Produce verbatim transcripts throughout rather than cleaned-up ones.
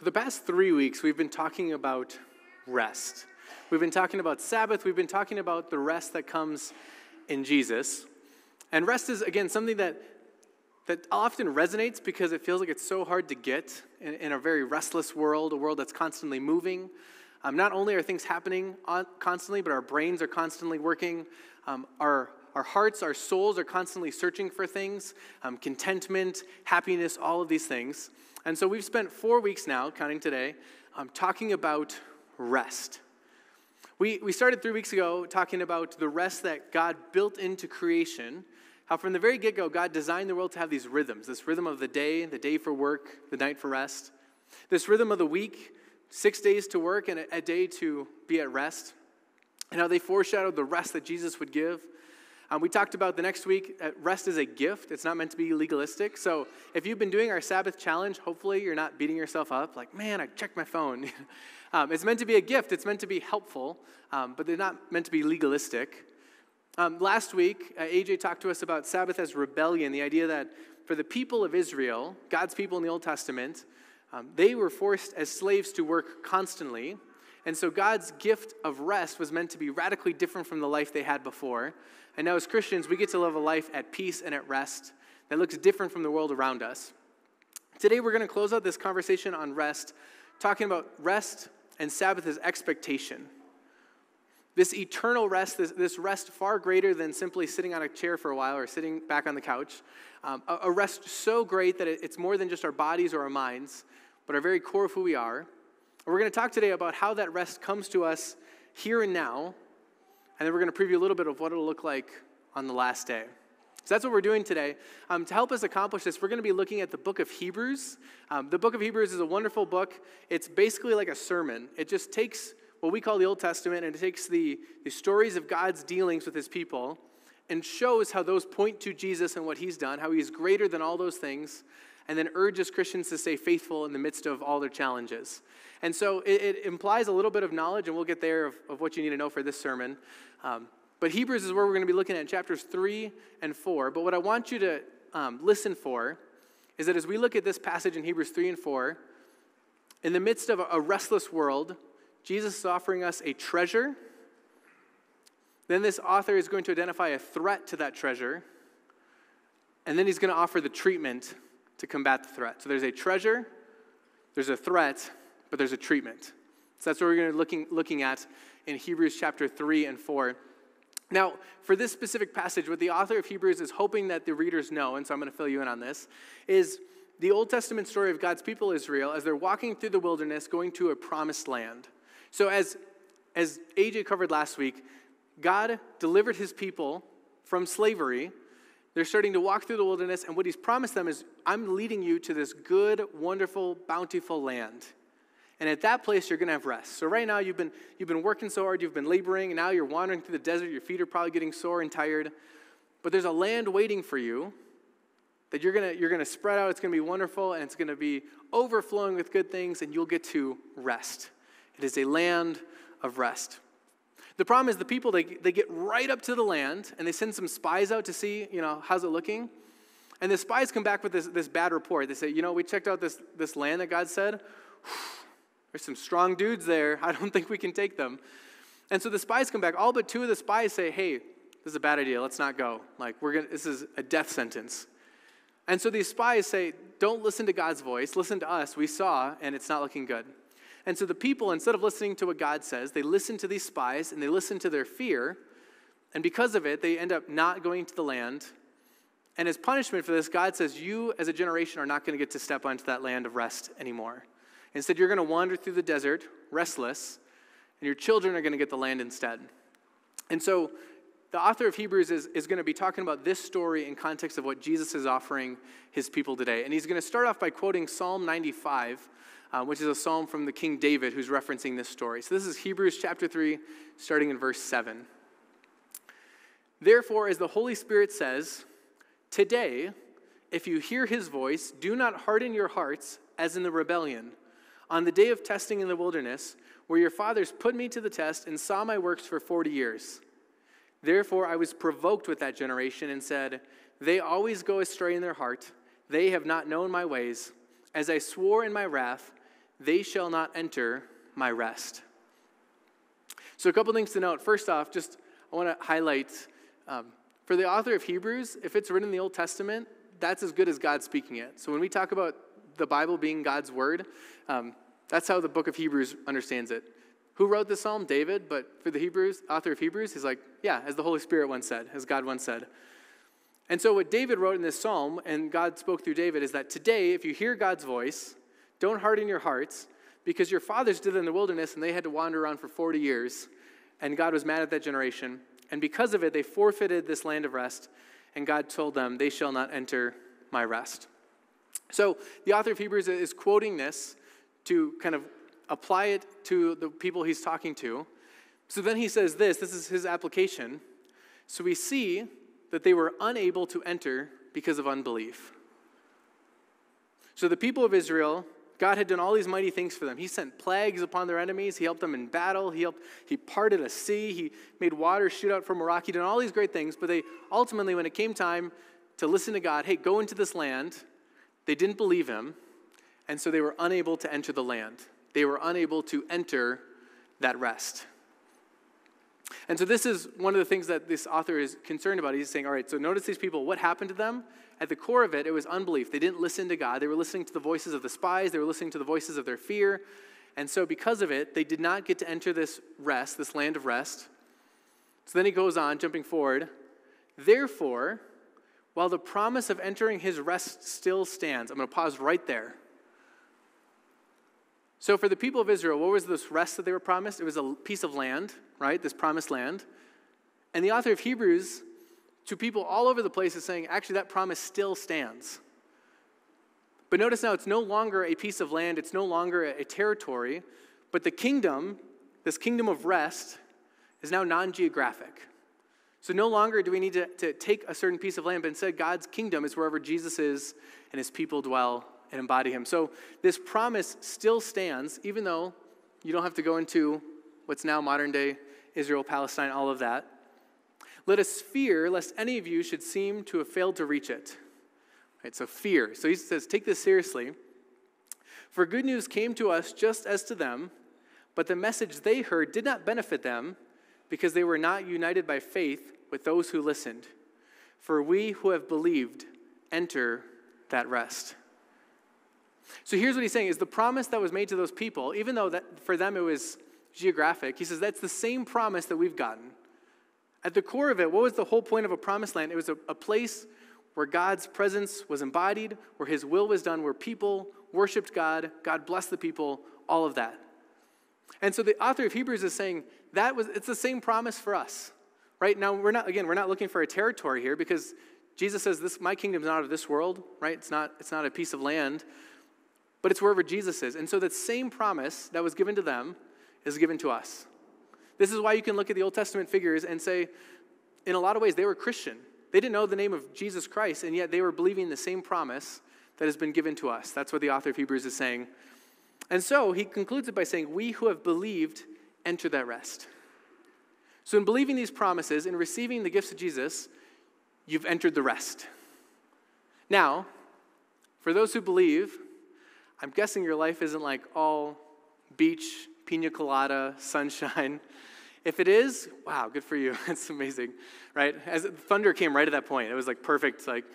For the past three weeks, we've been talking about rest. We've been talking about Sabbath. We've been talking about the rest that comes in Jesus. And rest is, again, something that, that often resonates because it feels like it's so hard to get in, in a very restless world, a world that's constantly moving. Um, not only are things happening on, constantly, but our brains are constantly working. Um, our Our hearts, our souls are constantly searching for things, um, contentment, happiness, all of these things. And so we've spent four weeks now, counting today, um, talking about rest. We, we started three weeks ago talking about the rest that God built into creation, how from the very get-go, God designed the world to have these rhythms, this rhythm of the day, the day for work, the night for rest, this rhythm of the week, six days to work and a, a day to be at rest, and how they foreshadowed the rest that Jesus would give. Um, we talked about the next week, uh, rest is a gift. It's not meant to be legalistic. So if you've been doing our Sabbath challenge, hopefully you're not beating yourself up like, man, I checked my phone. um, it's meant to be a gift. It's meant to be helpful, um, but they're not meant to be legalistic. Um, last week, uh, A J talked to us about Sabbath as rebellion, the idea that for the people of Israel, God's people in the Old Testament, um, they were forced as slaves to work constantly. And so God's gift of rest was meant to be radically different from the life they had before. And now as Christians, we get to live a life at peace and at rest that looks different from the world around us. Today, we're going to close out this conversation on rest, talking about rest and Sabbath as expectation. This eternal rest, this, this rest far greater than simply sitting on a chair for a while or sitting back on the couch, um, a, a rest so great that it, it's more than just our bodies or our minds, but our very core of who we are. We're going to talk today about how that rest comes to us here and now, and then we're going to preview a little bit of what it'll look like on the last day. So that's what we're doing today. Um, to help us accomplish this, we're going to be looking at the book of Hebrews. Um, the book of Hebrews is a wonderful book. It's basically like a sermon. It just takes what we call the Old Testament, and it takes the, the stories of God's dealings with his people and shows how those point to Jesus and what he's done, how he's greater than all those things, and then urges Christians to stay faithful in the midst of all their challenges. And so it, it implies a little bit of knowledge, and we'll get there of, of what you need to know for this sermon. Um, but Hebrews is where we're going to be looking at in chapters three and four. But what I want you to um, listen for is that as we look at this passage in Hebrews three and four, in the midst of a, a restless world, Jesus is offering us a treasure. Then this author is going to identify a threat to that treasure. And then he's going to offer the treatment to combat the threat. So there's a treasure, there's a threat, but there's a treatment. So that's what we're going to be looking, looking at in Hebrews chapter three and four. Now, for this specific passage, what the author of Hebrews is hoping that the readers know, and so I'm going to fill you in on this, is the Old Testament story of God's people Israel as they're walking through the wilderness going to a promised land. So as, as A J covered last week, God delivered his people from slavery. They're starting to walk through the wilderness, and what he's promised them is, I'm leading you to this good, wonderful, bountiful land. And at that place, you're going to have rest. So right now, you've been, you've been working so hard, you've been laboring, and now you're wandering through the desert. Your feet are probably getting sore and tired. But there's a land waiting for you that you're going to, you're going to spread out. It's going to be wonderful, and it's going to be overflowing with good things, and you'll get to rest. It is a land of rest. The problem is the people, they, they get right up to the land, and they send some spies out to see, you know, how's it looking? And the spies come back with this, this bad report. They say, you know, we checked out this, this land that God said. There's some strong dudes there. I don't think we can take them. And so the spies come back. All but two of the spies say, hey, this is a bad idea. Let's not go. Like, we're gonna, this is a death sentence. And so these spies say, don't listen to God's voice. Listen to us. We saw, and it's not looking good. And so the people, instead of listening to what God says, they listen to these spies, and they listen to their fear, and because of it, they end up not going to the land. And as punishment for this, God says, you as a generation are not going to get to step onto that land of rest anymore. Instead, you're going to wander through the desert, restless, and your children are going to get the land instead. And so the author of Hebrews is, is going to be talking about this story in context of what Jesus is offering his people today. And he's going to start off by quoting Psalm ninety-five, Uh, which is a psalm from the King David who's referencing this story. So this is Hebrews chapter three, starting in verse seven. Therefore, as the Holy Spirit says, today, if you hear his voice, do not harden your hearts as in the rebellion, on the day of testing in the wilderness, where your fathers put me to the test and saw my works for forty years. Therefore, I was provoked with that generation and said, they always go astray in their heart. They have not known my ways. As I swore in my wrath, they shall not enter my rest. So a couple things to note. First off, just I want to highlight, um, for the author of Hebrews, if it's written in the Old Testament, that's as good as God speaking it. So when we talk about the Bible being God's word, um, that's how the book of Hebrews understands it. Who wrote the psalm? David. But for the Hebrews, author of Hebrews, he's like, yeah, as the Holy Spirit once said, as God once said. And so what David wrote in this psalm, and God spoke through David, is that today, if you hear God's voice, don't harden your hearts, because your fathers did in the wilderness, and they had to wander around for forty years, and God was mad at that generation. And because of it, they forfeited this land of rest, and God told them, they shall not enter my rest. So the author of Hebrews is quoting this to kind of apply it to the people he's talking to. So then he says this, this is his application. So we see that they were unable to enter because of unbelief. So the people of Israel, God had done all these mighty things for them. He sent plagues upon their enemies. He helped them in battle. He helped. He parted a sea. He made water shoot out from a rock. He did all these great things, but they ultimately, when it came time to listen to God, hey, go into this land, they didn't believe him, and so they were unable to enter the land. They were unable to enter that rest. And so this is one of the things that this author is concerned about. He's saying, all right, so notice these people. What happened to them? At the core of it, it was unbelief. They didn't listen to God. They were listening to the voices of the spies. They were listening to the voices of their fear. And so because of it, they did not get to enter this rest, this land of rest. So then he goes on, jumping forward. Therefore, while the promise of entering his rest still stands. I'm going to pause right there. So for the people of Israel, what was this rest that they were promised? It was a piece of land, right? This promised land. And the author of Hebrews, to people all over the place, is saying, actually, that promise still stands. But notice now, it's no longer a piece of land. It's no longer a territory. But the kingdom, this kingdom of rest, is now non-geographic. So no longer do we need to, to take a certain piece of land, but instead God's kingdom is wherever Jesus is and his people dwell and embody him. So this promise still stands, even though you don't have to go into what's now modern-day Israel, Palestine, all of that. Let us fear, lest any of you should seem to have failed to reach it. All right, so fear. So he says, take this seriously. For good news came to us just as to them, but the message they heard did not benefit them, because they were not united by faith with those who listened. For we who have believed enter that rest. So here's what he's saying is the promise that was made to those people, even though that for them it was geographic, he says that's the same promise that we've gotten. At the core of it, what was the whole point of a promised land? It was a, a place where God's presence was embodied, where his will was done, where people worshiped God, God blessed the people, all of that. And so the author of Hebrews is saying that was it's the same promise for us. Right? Now we're not again, we're not looking for a territory here because Jesus says this my kingdom's not of this world, right? It's not it's not a piece of land. But it's wherever Jesus is. And so that same promise that was given to them is given to us. This is why you can look at the Old Testament figures and say, in a lot of ways, they were Christian. They didn't know the name of Jesus Christ, and yet they were believing the same promise that has been given to us. That's what the author of Hebrews is saying. And so he concludes it by saying, we who have believed enter that rest. So in believing these promises, in receiving the gifts of Jesus, you've entered the rest. Now, for those who believe, I'm guessing your life isn't like all beach, pina colada, sunshine. If it is, wow, good for you. That's amazing, right? As thunder came right at that point. It was like perfect. Like,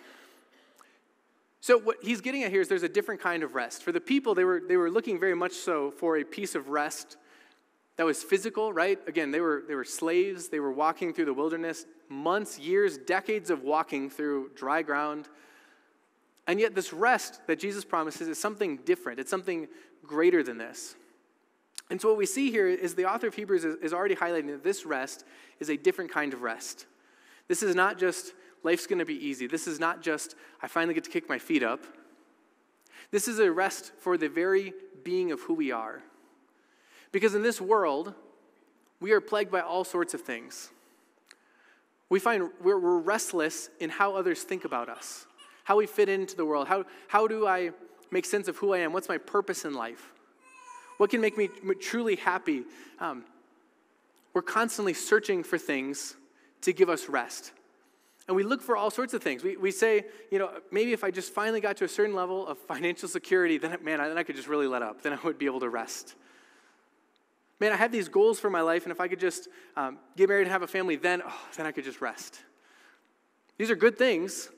so what he's getting at here is there's a different kind of rest. For the people, they were they were looking very much so for a piece of rest that was physical, right? Again, they were they were slaves. They were walking through the wilderness, months, years, decades of walking through dry ground. And yet this rest that Jesus promises is something different. It's something greater than this. And so what we see here is the author of Hebrews is, is already highlighting that this rest is a different kind of rest. This is not just life's going to be easy. This is not just I finally get to kick my feet up. This is a rest for the very being of who we are. Because in this world, we are plagued by all sorts of things. We find we're, we're restless in how others think about us. How we fit into the world. How, how do I make sense of who I am? What's my purpose in life? What can make me truly happy? Um, we're constantly searching for things to give us rest. And we look for all sorts of things. We, we say, you know, maybe if I just finally got to a certain level of financial security, then, man, I, then I could just really let up. Then I would be able to rest. Man, I have these goals for my life, and if I could just um, get married and have a family, then, oh, then I could just rest. These are good things,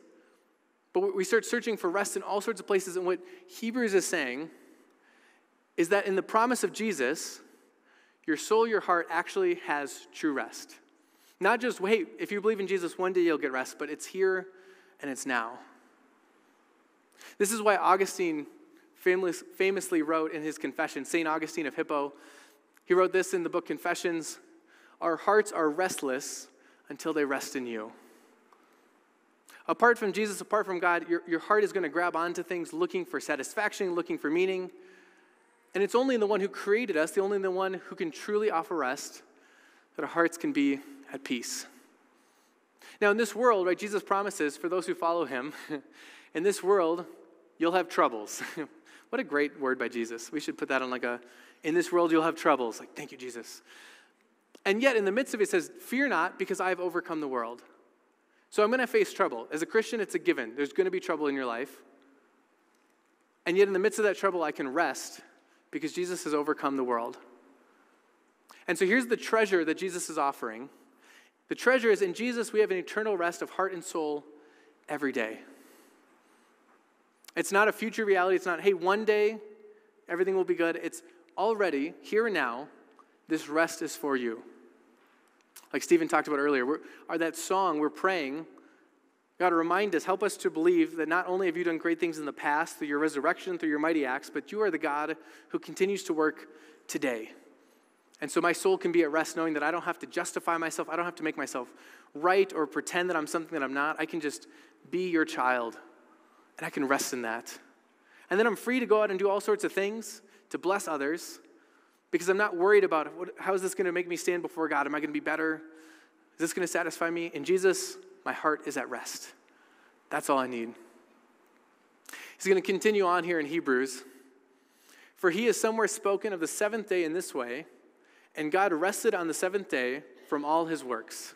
but we start searching for rest in all sorts of places. And what Hebrews is saying is that in the promise of Jesus, your soul, your heart actually has true rest. Not just, wait, hey, if you believe in Jesus, one day you'll get rest, but it's here and it's now. This is why Augustine famous, famously wrote in his Confessions, Saint Augustine of Hippo, he wrote this in the book Confessions, "Our hearts are restless until they rest in you." Apart from Jesus, apart from God, your, your heart is going to grab onto things looking for satisfaction, looking for meaning. And it's only in the one who created us, the only in the one who can truly offer rest, that our hearts can be at peace. Now, in this world, right, Jesus promises for those who follow him, in this world, you'll have troubles. What a great word by Jesus. We should put that on like a, in this world, you'll have troubles. Like, thank you, Jesus. And yet, in the midst of it, says, fear not, because I've overcome the world. So I'm going to face trouble. As a Christian, it's a given. There's going to be trouble in your life. And yet in the midst of that trouble, I can rest because Jesus has overcome the world. And so here's the treasure that Jesus is offering. The treasure is in Jesus, we have an eternal rest of heart and soul every day. It's not a future reality. It's not, hey, one day everything will be good. It's already, here and now, this rest is for you. Like Stephen talked about earlier, we're, or that song we're praying, God, remind us, help us to believe that not only have you done great things in the past through your resurrection, through your mighty acts, but you are the God who continues to work today. And so my soul can be at rest knowing that I don't have to justify myself. I don't have to make myself right or pretend that I'm something that I'm not. I can just be your child, and I can rest in that. And then I'm free to go out and do all sorts of things to bless others, because I'm not worried about what, how is this going to make me stand before God? Am I going to be better? Is this going to satisfy me? In Jesus, my heart is at rest. That's all I need. He's going to continue on here in Hebrews. For he is somewhere spoken of the seventh day in this way, and God rested on the seventh day from all his works.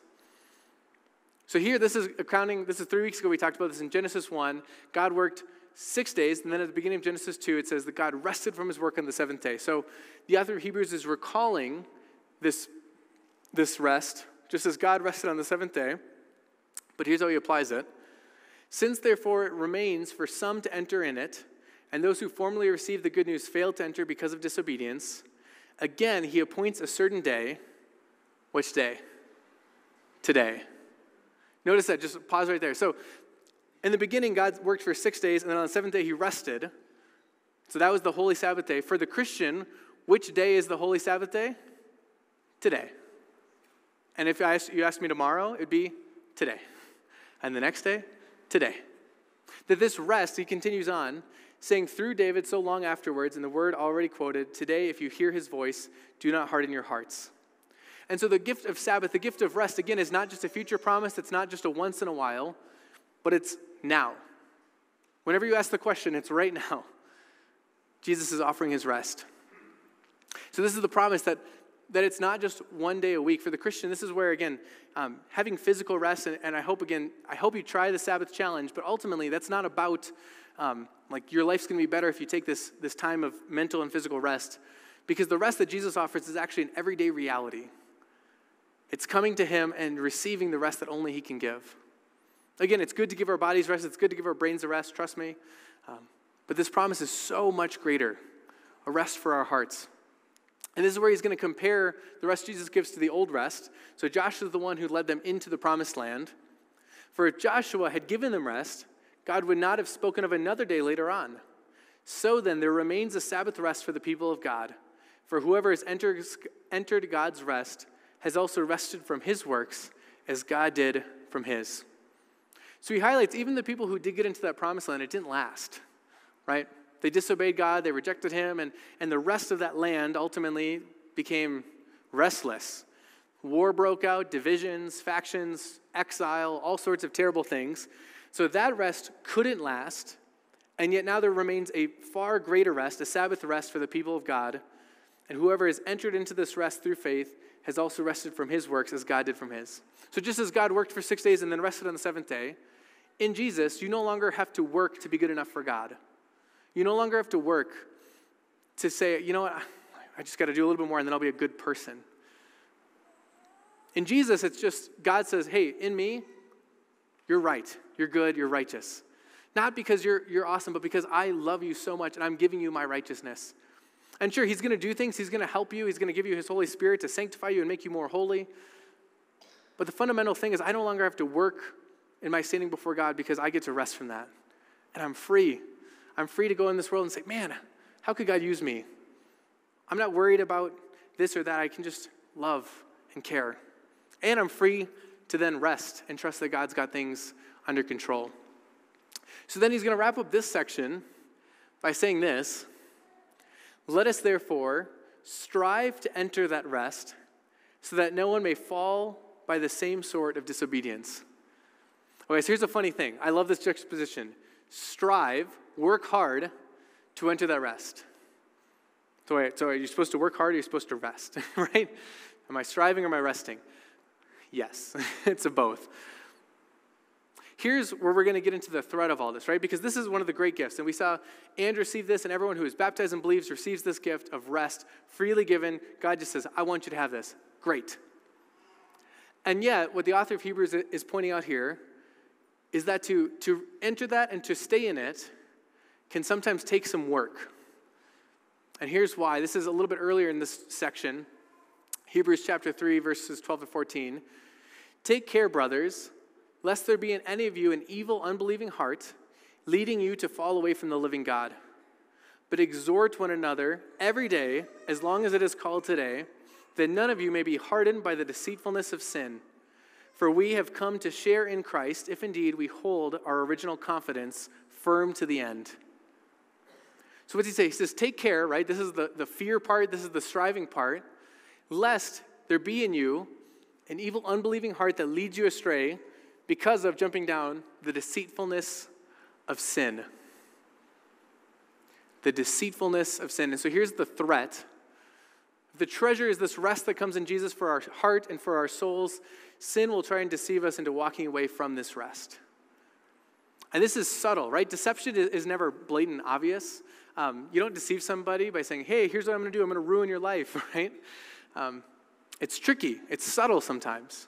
So here, this is accounting, this is three weeks ago we talked about this in Genesis one. God worked six days, and then at the beginning of Genesis two, it says that God rested from his work on the seventh day. So the author of Hebrews is recalling this, this rest, just as God rested on the seventh day, but here's how he applies it. Since, therefore, it remains for some to enter in it, and those who formerly received the good news failed to enter because of disobedience, again, he appoints a certain day. Which day? Today. Notice that, just pause right there. So, in the beginning, God worked for six days, and then on the seventh day, he rested. So that was the Holy Sabbath day. For the Christian, which day is the Holy Sabbath day? Today. And if I asked, you asked me tomorrow, it'd be today. And the next day, today. That this rest, he continues on, saying through David so long afterwards, in the word already quoted, today, if you hear his voice, do not harden your hearts. And so the gift of Sabbath, the gift of rest, again, is not just a future promise. It's not just a once in a while, but it's now. Whenever you ask the question, it's right now. Jesus is offering his rest. So this is the promise that, that it's not just one day a week. For the Christian, this is where, again, um, having physical rest, and, and I hope, again, I hope you try the Sabbath challenge, but ultimately that's not about, um, like, your life's going to be better if you take this, this time of mental and physical rest, because the rest that Jesus offers is actually an everyday reality. It's coming to him and receiving the rest that only he can give. Again, it's good to give our bodies rest. It's good to give our brains a rest, trust me. Um, but this promise is so much greater, a rest for our hearts. And this is where he's going to compare the rest Jesus gives to the old rest. So Joshua is the one who led them into the promised land. For if Joshua had given them rest, God would not have spoken of another day later on. So then there remains a Sabbath rest for the people of God. For whoever has entered, entered God's rest has also rested from his works as God did from his. So he highlights even the people who did get into that promised land, it didn't last, right? They disobeyed God, they rejected him, and, and the rest of that land ultimately became restless. War broke out, divisions, factions, exile, all sorts of terrible things. So that rest couldn't last, and yet now there remains a far greater rest, a Sabbath rest for the people of God, And whoever has entered into this rest through faith has also rested from his works as God did from his. So just as God worked for six days and then rested on the seventh day, in Jesus, you no longer have to work to be good enough for God. You no longer have to work to say, you know what, I just got to do a little bit more and then I'll be a good person. In Jesus, it's just God says, hey, in me, you're right. You're good. You're righteous. Not because you're, you're awesome, but because I love you so much and I'm giving you my righteousness. And sure, he's going to do things. He's going to help you. He's going to give you his Holy Spirit to sanctify you and make you more holy. But the fundamental thing is I no longer have to work in my standing before God because I get to rest from that. And I'm free. I'm free to go in this world and say, man, how could God use me? I'm not worried about this or that. I can just love and care. And I'm free to then rest and trust that God's got things under control. So then he's going to wrap up this section by saying this: let us therefore strive to enter that rest so that no one may fall by the same sort of disobedience. Okay, so here's a funny thing. I love this juxtaposition. Strive, work hard to enter that rest. So, wait, so you're supposed to work hard or you're supposed to rest, right? Am I striving or am I resting? Yes, it's a both. Here's where we're going to get into the thread of all this, right? Because this is one of the great gifts. And we saw Andrew receive this, and everyone who is baptized and believes receives this gift of rest, freely given. God just says, I want you to have this. Great. And yet, what the author of Hebrews is pointing out here is that to, to enter that and to stay in it can sometimes take some work. And here's why. This is a little bit earlier in this section. Hebrews chapter three, verses twelve to fourteen. Take care, brothers, lest there be in any of you an evil, unbelieving heart, leading you to fall away from the living God. But exhort one another every day, as long as it is called today, that none of you may be hardened by the deceitfulness of sin. For we have come to share in Christ, if indeed we hold our original confidence firm to the end. So what's he say? He says, take care, right? This is the, the fear part. This is the striving part. Lest there be in you an evil, unbelieving heart that leads you astray, because of, jumping down, the deceitfulness of sin. The deceitfulness of sin. And so here's the threat. The treasure is this rest that comes in Jesus for our heart and for our souls. Sin will try and deceive us into walking away from this rest. And this is subtle, right? Deception is never blatant and obvious. Um, you don't deceive somebody by saying, hey, here's what I'm going to do. I'm going to ruin your life, right? Um, it's tricky. It's subtle sometimes.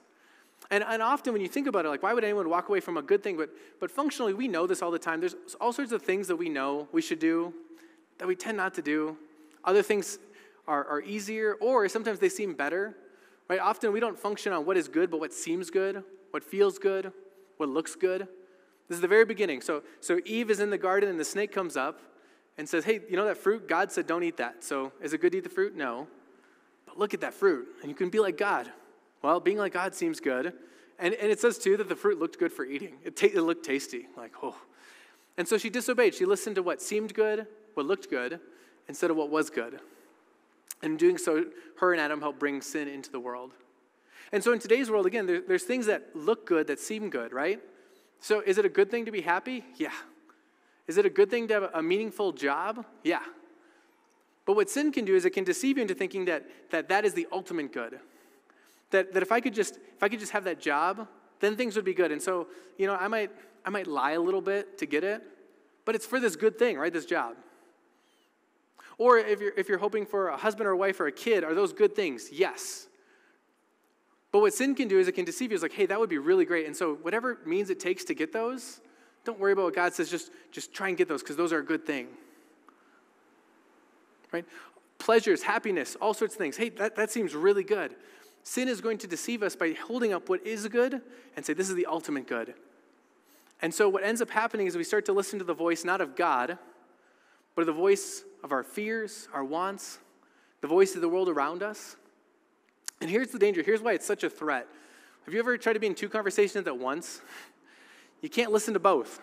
And, and often when you think about it, like, why would anyone walk away from a good thing? But, but functionally, we know this all the time. There's all sorts of things that we know we should do that we tend not to do. Other things are, are easier, or sometimes they seem better, right? Often we don't function on what is good, but what seems good, what feels good, what looks good. This is the very beginning. So, so Eve is in the garden, and the snake comes up and says, hey, you know that fruit? God said don't eat that. So is it good to eat the fruit? No. But look at that fruit, and you can be like God. Well, being like God seems good. And, and it says, too, that the fruit looked good for eating. It, ta- it looked tasty. Like, oh. And so she disobeyed. She listened to what seemed good, what looked good, instead of what was good. And in doing so, her and Adam helped bring sin into the world. And so in today's world, again, there, there's things that look good, that seem good, right? So is it a good thing to be happy? Yeah. Is it a good thing to have a meaningful job? Yeah. But what sin can do is it can deceive you into thinking that that, that is the ultimate good. That, that if I could just if I could just have that job, then things would be good. And so, you know, I might I might lie a little bit to get it, but it's for this good thing, right? This job. Or if you're if you're hoping for a husband or a wife or a kid, are those good things? Yes. But what sin can do is it can deceive you. It's like, hey, that would be really great. And so whatever means it takes to get those, don't worry about what God says. Just, just try and get those because those are a good thing. Right? Pleasures, happiness, all sorts of things. Hey, that, that seems really good. Sin is going to deceive us by holding up what is good and say, this is the ultimate good. And so what ends up happening is we start to listen to the voice not of God, but the voice of our fears, our wants, the voice of the world around us. And here's the danger. Here's why it's such a threat. Have you ever tried to be in two conversations at once? You can't listen to both.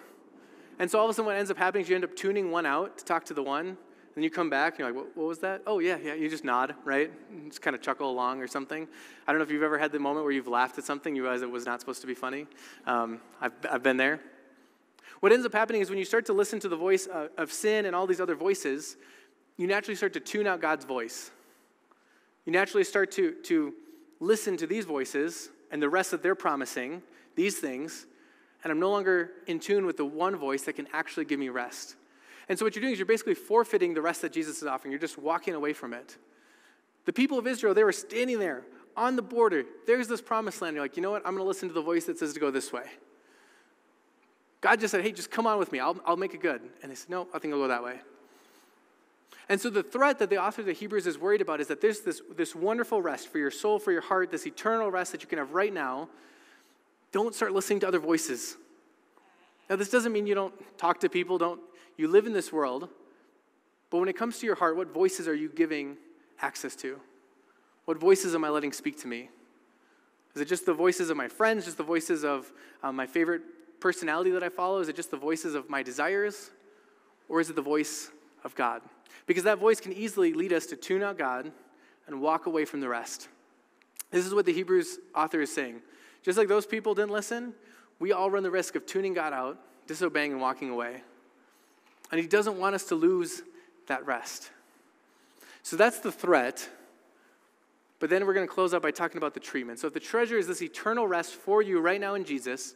And so all of a sudden what ends up happening is you end up tuning one out to talk to the one. And you come back, and you're like, what, what was that? Oh, yeah, yeah, you just nod, right? And just kind of chuckle along or something. I don't know if you've ever had the moment where you've laughed at something, you realize it was not supposed to be funny. Um, I've, I've been there. What ends up happening is when you start to listen to the voice of, of sin and all these other voices, you naturally start to tune out God's voice. you naturally start to, to listen to these voices and the rest that they're promising, these things, and I'm no longer in tune with the one voice that can actually give me rest. And so what you're doing is you're basically forfeiting the rest that Jesus is offering. You're just walking away from it. The people of Israel, they were standing there on the border. There's this promised land. You're like, you know what? I'm going to listen to the voice that says to go this way. God just said, hey, just come on with me. I'll, I'll make it good. And they said, no, I think I'll go that way. And so the threat that the author of the Hebrews is worried about is that there's this, this wonderful rest for your soul, for your heart, this eternal rest that you can have right now. Don't start listening to other voices. Now, this doesn't mean you don't talk to people. Don't you live in this world. But when it comes to your heart, what voices are you giving access to? What voices am I letting speak to me? Is it just the voices of my friends? Just the voices of um, my favorite personality that I follow? Is it just the voices of my desires? Or is it the voice of God? Because that voice can easily lead us to tune out God and walk away from the rest. This is what the Hebrews author is saying. Just like those people didn't listen, we all run the risk of tuning God out, disobeying, and walking away. And he doesn't want us to lose that rest. So that's the threat. But then we're going to close out by talking about the treatment. So if the treasure is this eternal rest for you right now in Jesus,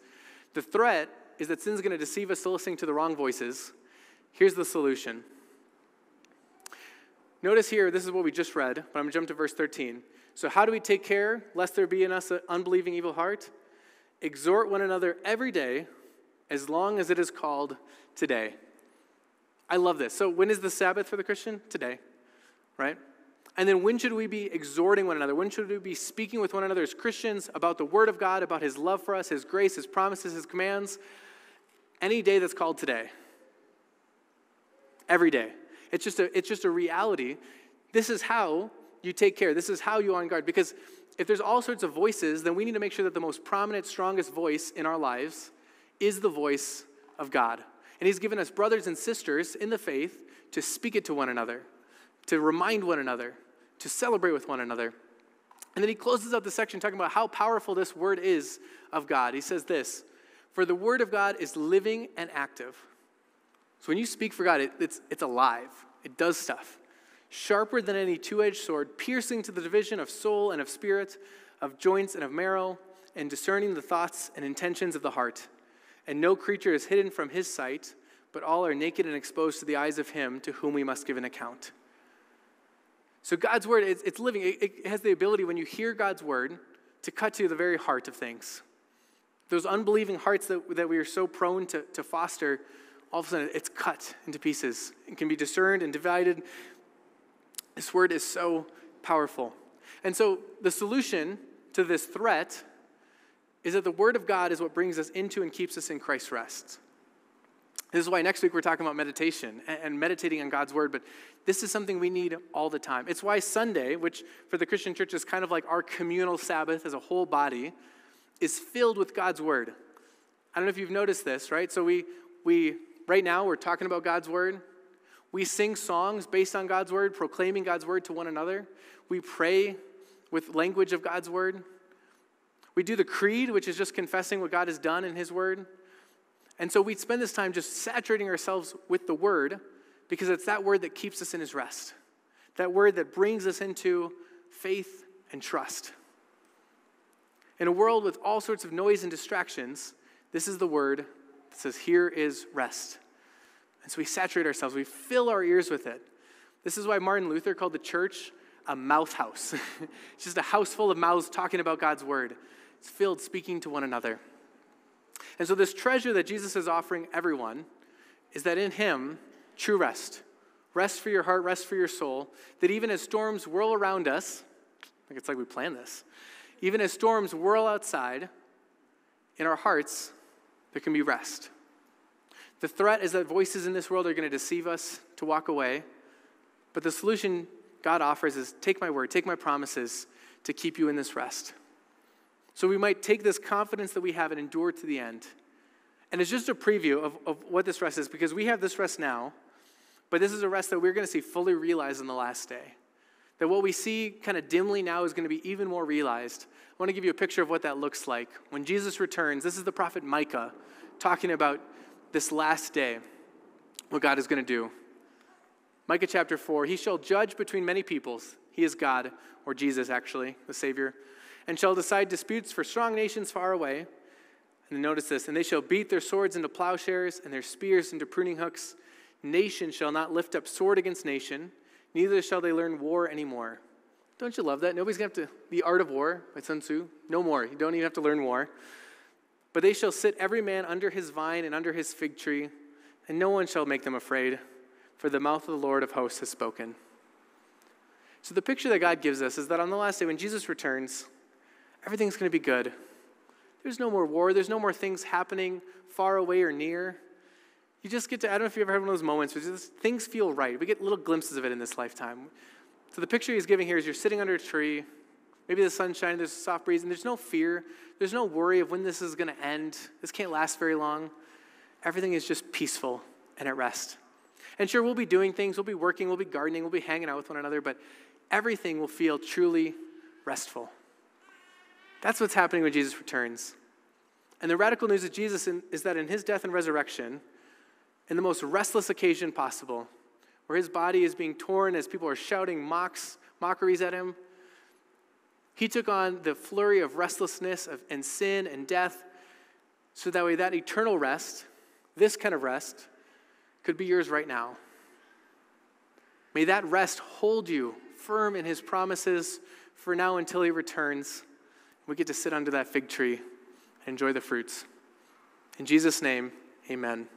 the threat is that sin's going to deceive us to listening to the wrong voices. Here's the solution. Notice here, this is what we just read, but I'm going to jump to verse thirteen. So how do we take care lest there be in us an unbelieving evil heart? Exhort one another every day, as long as it is called today. I love this. So when is the Sabbath for the Christian? Today, right? And then when should we be exhorting one another? When should we be speaking with one another as Christians about the Word of God, about His love for us, His grace, His promises, His commands? Any day that's called today. Every day. It's just a, it's just a reality. This is how you take care. This is how you are on guard. Because if there's all sorts of voices, then we need to make sure that the most prominent, strongest voice in our lives is the voice of God. And He's given us brothers and sisters in the faith to speak it to one another, to remind one another, to celebrate with one another. And then he closes out the section talking about how powerful this word is of God. He says this, for the word of God is living and active. So when you speak for God, it, it's, it's alive. It does stuff. Sharper than any two-edged sword, piercing to the division of soul and of spirit, of joints and of marrow, and discerning the thoughts and intentions of the heart. And no creature is hidden from his sight, but all are naked and exposed to the eyes of him to whom we must give an account. So God's word, it's, it's living. It, it has the ability, when you hear God's word, to cut to the very heart of things. Those unbelieving hearts that, that we are so prone to, to foster, all of a sudden it's cut into pieces. It can be discerned and divided. This word is so powerful. And so the solution to this threat is that the word of God is what brings us into and keeps us in Christ's rest. This is why next week we're talking about meditation and meditating on God's word, but this is something we need all the time. It's why Sunday, which for the Christian church is kind of like our communal Sabbath as a whole body, is filled with God's word. I don't know if you've noticed this, right? So we, we right now we're talking about God's word. We sing songs based on God's word, proclaiming God's word to one another. We pray with language of God's word. We do the creed, which is just confessing what God has done in his word. And so we spend this time just saturating ourselves with the word because it's that word that keeps us in his rest. That word that brings us into faith and trust. In a world with all sorts of noise and distractions, this is the word that says, here is rest. And so we saturate ourselves. We fill our ears with it. This is why Martin Luther called the church a mouth house. It's just a house full of mouths talking about God's word. It's filled speaking to one another. And so this treasure that Jesus is offering everyone is that in him, true rest. Rest for your heart, rest for your soul. That even as storms whirl around us, I think it's like we planned this, even as storms whirl outside, in our hearts, there can be rest. The threat is that voices in this world are going to deceive us to walk away. But the solution God offers is take my word, take my promises to keep you in this rest. So we might take this confidence that we have and endure to the end. And it's just a preview of, of what this rest is, because we have this rest now, but this is a rest that we're going to see fully realized in the last day. That what we see kind of dimly now is going to be even more realized. I want to give you a picture of what that looks like. When Jesus returns, this is the prophet Micah talking about this last day, what God is going to do. Micah chapter four, he shall judge between many peoples. He is God, or Jesus actually, the Savior, and shall decide disputes for strong nations far away. And notice this, and they shall beat their swords into plowshares and their spears into pruning hooks. Nation shall not lift up sword against nation, neither shall they learn war anymore. Don't you love that? Nobody's going to have to, The Art of War by Sun Tzu, no more. You don't even have to learn war. But they shall sit every man under his vine and under his fig tree, and no one shall make them afraid, for the mouth of the Lord of hosts has spoken. So the picture that God gives us is that on the last day when Jesus returns, everything's going to be good. There's no more war. There's no more things happening far away or near. You just get to, I don't know if you've ever had one of those moments where just, things feel right. We get little glimpses of it in this lifetime. So the picture he's giving here is you're sitting under a tree, maybe the sunshine, there's a soft breeze, and there's no fear. There's no worry of when this is going to end. This can't last very long. Everything is just peaceful and at rest. And sure, we'll be doing things. We'll be working. We'll be gardening. We'll be hanging out with one another, but everything will feel truly restful. That's what's happening when Jesus returns. And the radical news of Jesus in, is that in his death and resurrection, in the most restless occasion possible, where his body is being torn as people are shouting mocks, mockeries at him, he took on the flurry of restlessness of, and sin and death, so that way that eternal rest, this kind of rest, could be yours right now. May that rest hold you firm in his promises for now until he returns. We get to sit under that fig tree and enjoy the fruits. In Jesus' name, amen.